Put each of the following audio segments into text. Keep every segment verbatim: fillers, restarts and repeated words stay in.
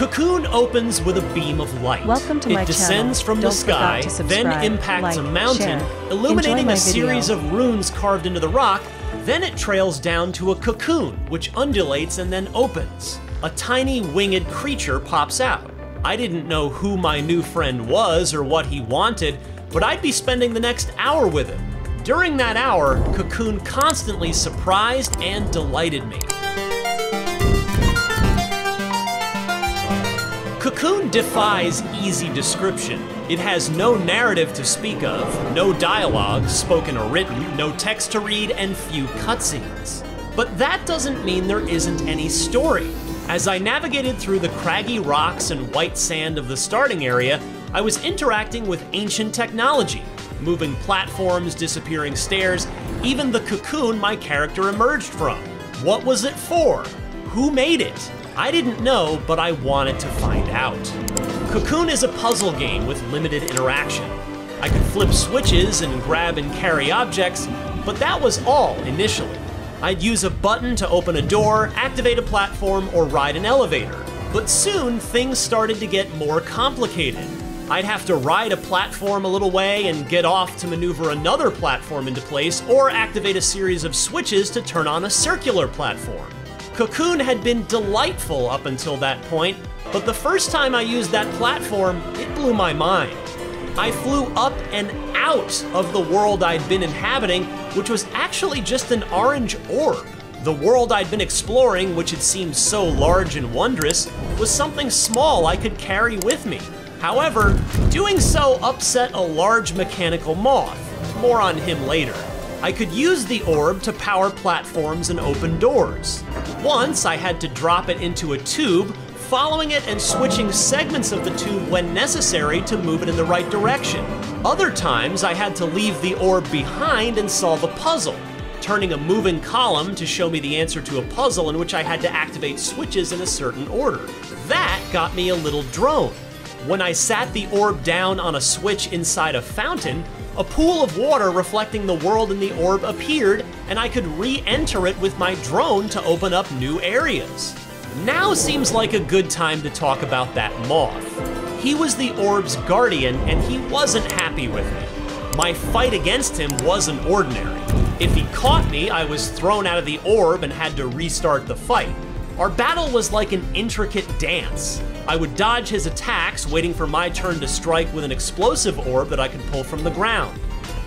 Cocoon opens with a beam of light. Welcome to my channel. It descends from the sky, then impacts a mountain, illuminating a series of runes carved into the rock, then it trails down to a cocoon, which undulates and then opens. A tiny winged creature pops out. I didn't know who my new friend was or what he wanted, but I'd be spending the next hour with him. During that hour, Cocoon constantly surprised and delighted me. Cocoon defies easy description. It has no narrative to speak of, no dialogue, spoken or written, no text to read, and few cutscenes. But that doesn't mean there isn't any story. As I navigated through the craggy rocks and white sand of the starting area, I was interacting with ancient technology, moving platforms, disappearing stairs, even the cocoon my character emerged from. What was it for? Who made it? I didn't know, but I wanted to find out. Cocoon is a puzzle game with limited interaction. I could flip switches and grab and carry objects, but that was all initially. I'd use a button to open a door, activate a platform, or ride an elevator. But soon, things started to get more complicated. I'd have to ride a platform a little way and get off to maneuver another platform into place, or activate a series of switches to turn on a circular platform. Cocoon had been delightful up until that point, but the first time I used that platform, it blew my mind. I flew up and out of the world I'd been inhabiting, which was actually just an orange orb. The world I'd been exploring, which had seemed so large and wondrous, was something small I could carry with me. However, doing so upset a large mechanical moth. More on him later. I could use the orb to power platforms and open doors. Once, I had to drop it into a tube, following it and switching segments of the tube when necessary to move it in the right direction. Other times, I had to leave the orb behind and solve a puzzle, turning a moving column to show me the answer to a puzzle in which I had to activate switches in a certain order. That got me a little drone. When I sat the orb down on a switch inside a fountain, a pool of water reflecting the world in the orb appeared, and I could re-enter it with my drone to open up new areas. Now seems like a good time to talk about that moth. He was the orb's guardian, and he wasn't happy with me. My fight against him wasn't ordinary. If he caught me, I was thrown out of the orb and had to restart the fight. Our battle was like an intricate dance. I would dodge his attacks, waiting for my turn to strike with an explosive orb that I could pull from the ground.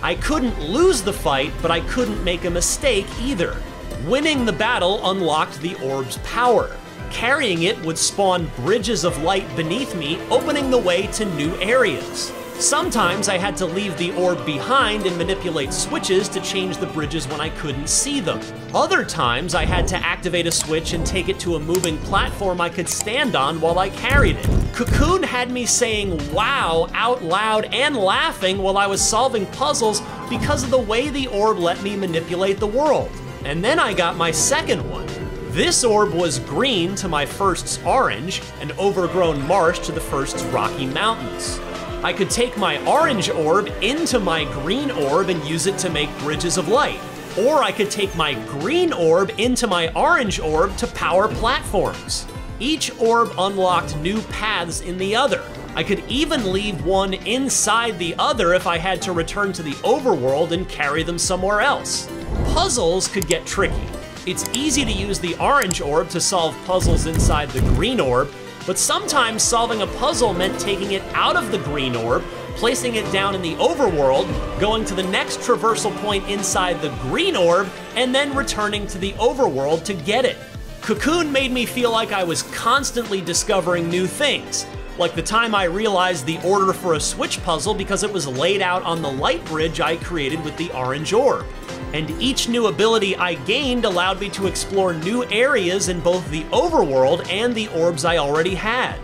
I couldn't lose the fight, but I couldn't make a mistake either. Winning the battle unlocked the orb's power. Carrying it would spawn bridges of light beneath me, opening the way to new areas. Sometimes I had to leave the orb behind and manipulate switches to change the bridges when I couldn't see them. Other times I had to activate a switch and take it to a moving platform I could stand on while I carried it. Cocoon had me saying wow out loud and laughing while I was solving puzzles because of the way the orb let me manipulate the world. And then I got my second one. This orb was green to my first's orange and overgrown marsh to the first's Rocky Mountains. I could take my orange orb into my green orb and use it to make bridges of light. Or I could take my green orb into my orange orb to power platforms. Each orb unlocked new paths in the other. I could even leave one inside the other if I had to return to the overworld and carry them somewhere else. Puzzles could get tricky. It's easy to use the orange orb to solve puzzles inside the green orb, but sometimes solving a puzzle meant taking it out of the green orb, placing it down in the overworld, going to the next traversal point inside the green orb, and then returning to the overworld to get it. Cocoon made me feel like I was constantly discovering new things, like the time I realized the order for a switch puzzle because it was laid out on the light bridge I created with the orange orb. And each new ability I gained allowed me to explore new areas in both the overworld and the orbs I already had.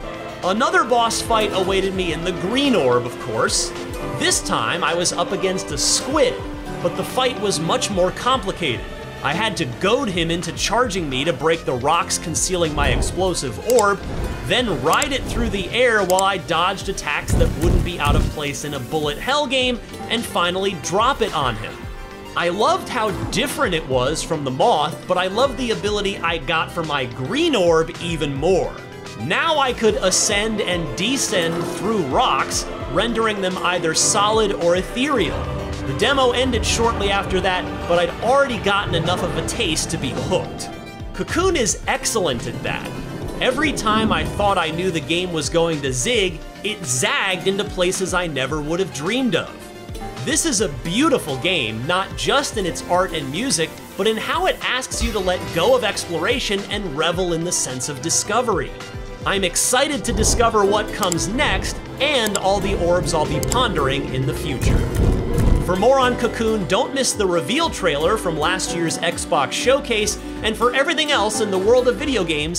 Another boss fight awaited me in the green orb, of course. This time, I was up against a squid, but the fight was much more complicated. I had to goad him into charging me to break the rocks concealing my explosive orb, then ride it through the air while I dodged attacks that wouldn't be out of place in a bullet hell game, and finally drop it on him. I loved how different it was from the moth, but I loved the ability I got from my green orb even more. Now I could ascend and descend through rocks, rendering them either solid or ethereal. The demo ended shortly after that, but I'd already gotten enough of a taste to be hooked. Cocoon is excellent at that. Every time I thought I knew the game was going to zig, it zagged into places I never would have dreamed of. This is a beautiful game, not just in its art and music, but in how it asks you to let go of exploration and revel in the sense of discovery. I'm excited to discover what comes next and all the orbs I'll be pondering in the future. For more on Cocoon, don't miss the reveal trailer from last year's Xbox Showcase, and for everything else in the world of video games,